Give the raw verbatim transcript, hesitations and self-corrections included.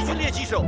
一系列击手。